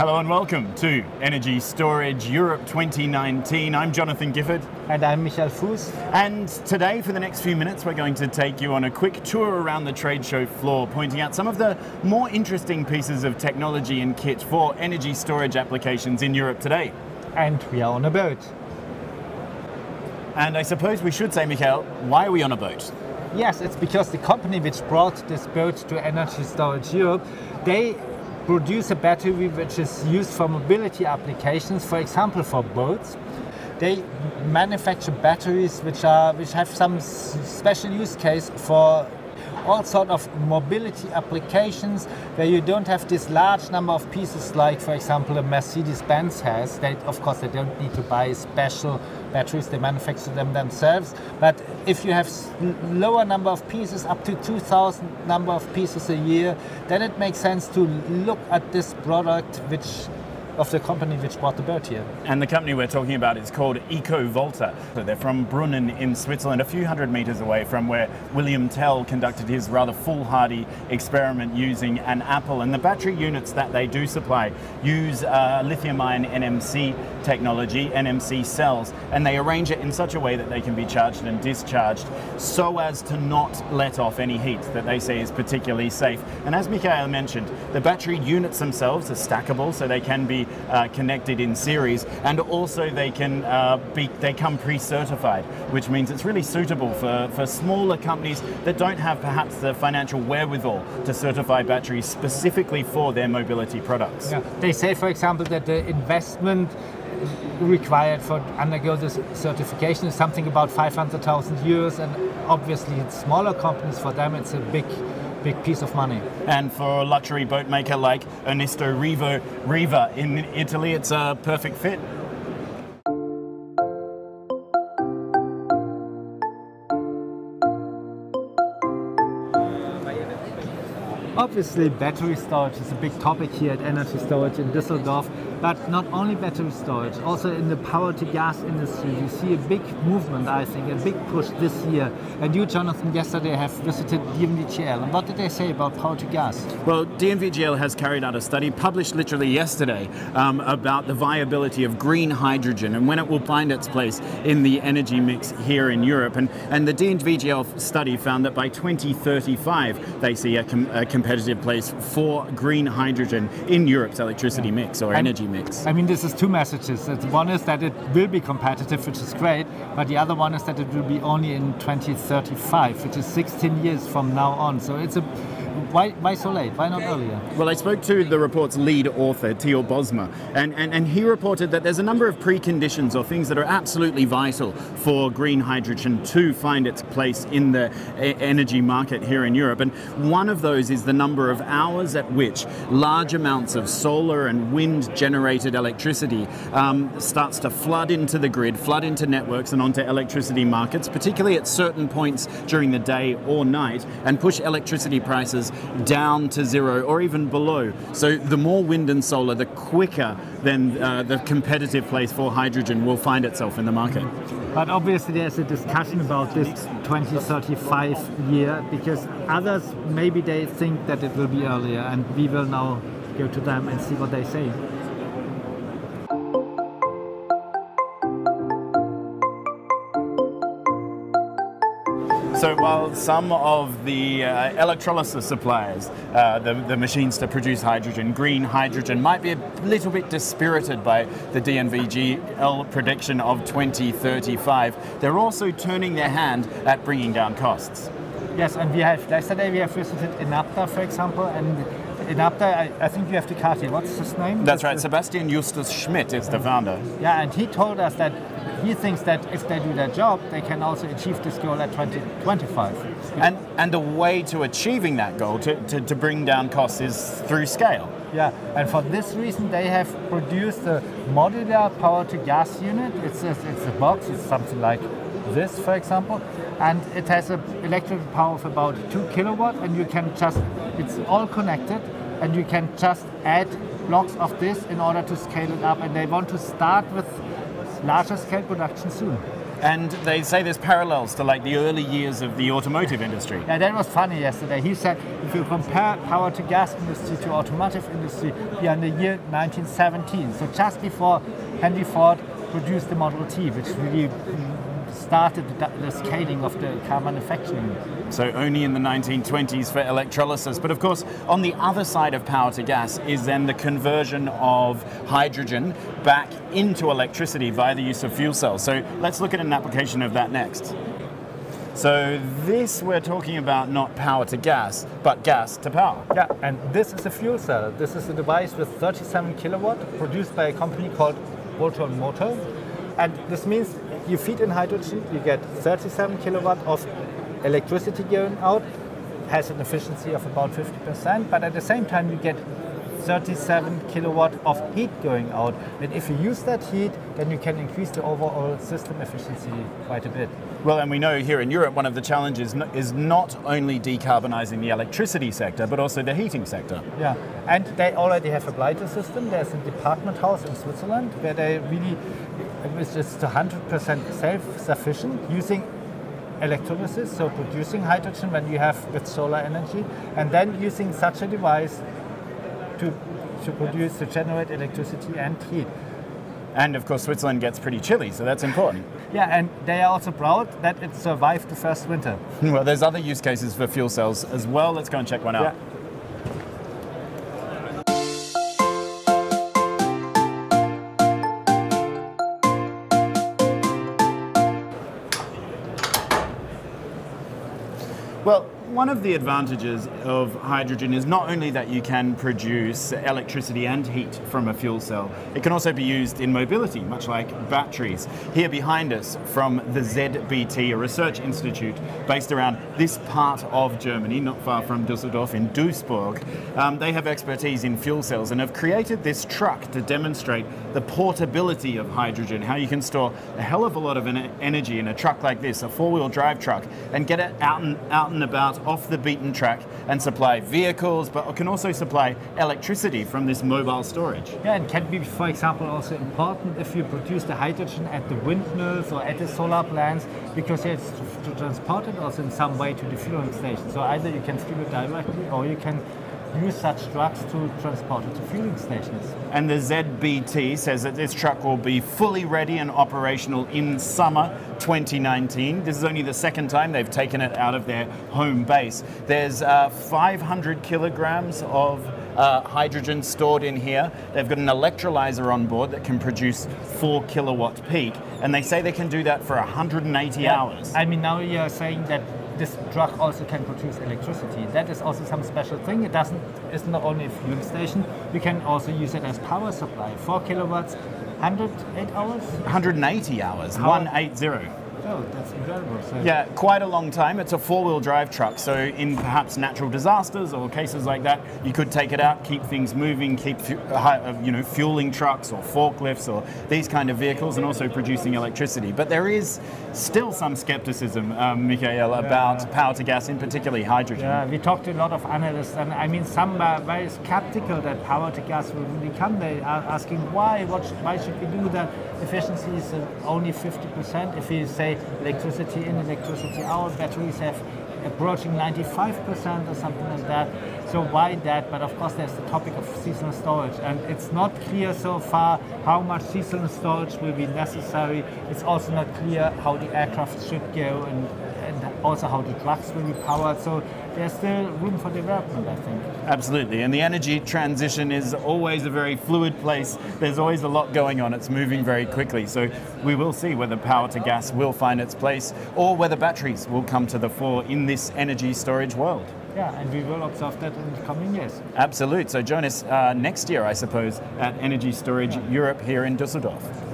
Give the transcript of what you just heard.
Hello and welcome to Energy Storage Europe 2019. I'm Jonathan Gifford. And I'm Michael Fuhs. And today, for the next few minutes, we're going to take you on a quick tour around the trade show floor, pointing out some of the more interesting pieces of technology and kit for energy storage applications in Europe today. And we are on a boat. And I suppose we should say, Michael, why are we on a boat? Yes, it's because the company which brought this boat to Energy Storage Europe, they produce a battery which is used for mobility applications, for example for boats. They manufacture batteries which have some special use case for all sort of mobility applications where you don't have this large number of pieces like, for example, a Mercedes-Benz has. Of course, they don't need to buy special batteries, they manufacture them themselves. But if you have lower number of pieces, up to 2,000 number of pieces a year, then it makes sense to look at this product of the company which brought the boat here. And the company we're talking about is called EcoVolta. So they're from Brunnen in Switzerland, a few hundred meters away from where William Tell conducted his rather foolhardy experiment using an apple. And the battery units that they do supply use lithium-ion NMC technology, NMC cells, and they arrange it in such a way that they can be charged and discharged so as to not let off any heat that they say is particularly safe. And as Michael mentioned, the battery units themselves are stackable, so they can be connected in series, and also they come pre-certified, which means it's really suitable for smaller companies that don't have perhaps the financial wherewithal to certify batteries specifically for their mobility products. Yeah. They say, for example, that the investment required for undergo this certification is something about 500,000 euros, and obviously smaller companies, for them it's a big piece of money. And for a luxury boat maker like Ernesto Riva in Italy, it's a perfect fit. Obviously, battery storage is a big topic here at Energy Storage in Düsseldorf, but not only battery storage, also in the power to gas industry, you see a big movement, I think, a big push this year. And you, Jonathan, yesterday have visited DNV GL. And what did they say about power to gas? Well, DNV GL has carried out a study published literally yesterday about the viability of green hydrogen and when it will find its place in the energy mix here in Europe. And the DNV GL study found that by 2035, they see a competitive place for green hydrogen in Europe's electricity mix or energy mix. I mean, this is two messages. One is that it will be competitive, which is great, but the other one is that it will be only in 2035, which is 16 years from now on. So it's why so late? Why not earlier? Well, I spoke to the report's lead author, Theo Bosma, and he reported that there's a number of preconditions or things that are absolutely vital for green hydrogen to find its place in the energy market here in Europe. And one of those is the number of hours at which large amounts of solar and wind generated electricity starts to flood into the grid, flood into networks and onto electricity markets, particularly at certain points during the day or night, and push electricity prices down to zero or even below. So the more wind and solar, the quicker then the competitive place for hydrogen will find itself in the market. But obviously there's a discussion about this 2035 year, because others, maybe they think that it will be earlier, and we will now go to them and see what they say. So while some of the electrolysis suppliers, the machines to produce hydrogen, green hydrogen, might be a little bit dispirited by the DNV GL prediction of 2035, they're also turning their hand at bringing down costs. Yes, and yesterday we visited Enapter, for example, and Enapter, I think you have the card here. What's his name? That's right, Sebastian Justus Schmidt is the founder. Yeah, and he told us that he thinks that if they do their job, they can also achieve this goal at 2025. And a way to achieving that goal, to bring down costs, is through scale. Yeah, and for this reason, they have produced a modular power-to-gas unit. It's a box, it's something like this, for example, and it has an electrical power of about 2 kilowatts, and you can just, it's all connected, and you can just add blocks of this in order to scale it up, and they want to start with larger scale production soon. And they say there's parallels to like the early years of the automotive industry. Yeah, that was funny yesterday. He said if you compare power to gas industry to automotive industry, we are in the year 1917. So just before Henry Ford produced the Model T, which really started the scaling of the car manufacturing. So only in the 1920s for electrolysis. But of course, on the other side of power to gas is then the conversion of hydrogen back into electricity via the use of fuel cells. So let's look at an application of that next. So this we're talking about not power to gas, but gas to power. Yeah, and this is a fuel cell. This is a device with 37 kilowatt produced by a company called Voltron Motors. And this means you feed in hydrogen, you get 37 kilowatt of electricity going out, has an efficiency of about 50%, but at the same time you get 37 kilowatt of heat going out. And if you use that heat, then you can increase the overall system efficiency quite a bit. Well, and we know here in Europe, one of the challenges is not only decarbonizing the electricity sector, but also the heating sector. Yeah, and they already have a blighter system. There's a department house in Switzerland where they really, it's just 100% self-sufficient using electrolysis, so producing hydrogen when you have with solar energy, and then using such a device to generate electricity and heat. And of course Switzerland gets pretty chilly, so that's important. Yeah, and they are also proud that it survived the first winter. Well, there's other use cases for fuel cells as well. Let's go and check one out. Yeah. Well, one of the advantages of hydrogen is not only that you can produce electricity and heat from a fuel cell, it can also be used in mobility, much like batteries. Here behind us from the ZBT, a research institute based around this part of Germany, not far from Düsseldorf in Duisburg, they have expertise in fuel cells and have created this truck to demonstrate the portability of hydrogen, how you can store a hell of a lot of energy in a truck like this, a four-wheel drive truck, and get it out and about off the beaten track and supply vehicles, but it can also supply electricity from this mobile storage. Yeah, and can be, for example, also important if you produce the hydrogen at the windmills or at the solar plants, because you have to transport it also in some way to the fueling station. So either you can fuel it directly or you can use such trucks to transport it to fueling stations. And the ZBT says that this truck will be fully ready and operational in summer 2019. This is only the second time they've taken it out of their home base. There's 500 kilograms of hydrogen stored in here. They've got an electrolyzer on board that can produce 4 kilowatt peak. And they say they can do that for 180 hours. I mean, now you're saying that this truck also can produce electricity. That is also some special thing. It doesn't, it's not only a fueling station. You can also use it as power supply. 4 kilowatts, 108 hours? 180 hours, 180. Oh, that's incredible. So yeah, quite a long time. It's a four-wheel drive truck, so in perhaps natural disasters or cases like that, you could take it out, keep things moving, keep fueling trucks or forklifts or these kind of vehicles, and also producing electricity. But there is still some skepticism, Michael, about power to gas, in particularly hydrogen. Yeah, we talked to a lot of analysts, and I mean, some are very skeptical that power to gas will really come. They are asking why? Why should we do that? Efficiency is only 50%. If we say electricity in, electricity out, batteries have approaching 95% or something like that. So why that? But of course there's the topic of seasonal storage, and it's not clear so far how much seasonal storage will be necessary. It's also not clear how the aircraft should go and also how the trucks will be powered. So there's still room for development, I think. Absolutely, and the energy transition is always a very fluid place. There's always a lot going on. It's moving very quickly. So we will see whether power to gas will find its place or whether batteries will come to the fore in this energy storage world. Yeah, and we will observe that in the coming years. Absolutely. So join us next year, I suppose, at Energy Storage Europe here in Düsseldorf.